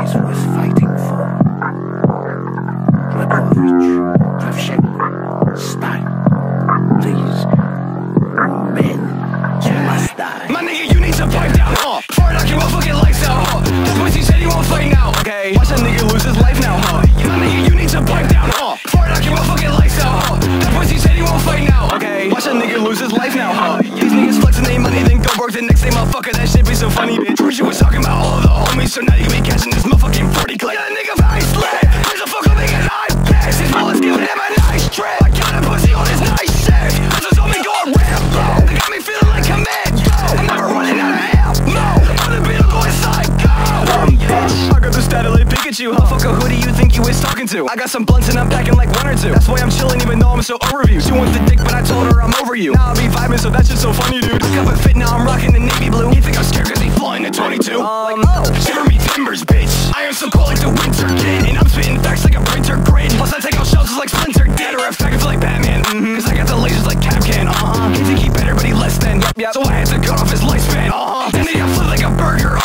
is worth fighting for. Dragovich, Kravchenko, Stein, please, men, you must die. My nigga, you need some pipe down, huh? Faradok, your motherfucking lights out, huh? This boy, he said he won't fight now, okay? Watch that nigga lose his life now, huh? My nigga, you need some pipe down, huh? Faradok, your motherfucking lights out, huh? This boy, he said he won't fight now, okay? Watch that nigga lose his life now, huh? These niggas flexing their money, then go work the next day, motherfucker, that shit be so funny, bitch. You was talking about all of the homies, so now you can be catching this motherfucking 40 clip. Yeah, nigga, I slid. Where's the fuck I'm making eyes pissed? These bullets giving him a nice trip. I got a pussy on his nice shit. I just told me going Rambo. They got me feeling like Commando. I'm never running out of ammo. I'm the beetle going psycho. I got this satellite Pikachu, huh? Fucker, who do you think you is talking to? I got some blunts and I'm packing like one or two. That's why I'm chilling even though I'm so over you. She wants the dick, but I told her I'm over you. Now I'll be vibing, so that's just so funny, dude. I got a fit, now I'm rocking the navy blue. You think I'm scared cause he flying at 22? Shiver me timbers, bitch. I am so cold like the winter kid, and I'm spitting facts like a printer grid. Plus I take out shells like Splinter Dead, or if I can feel like Batman. Cause I got the lasers like Capcan, He think he better, but he less than. So I had to cut off his lifespan, And he got flipped like a burger,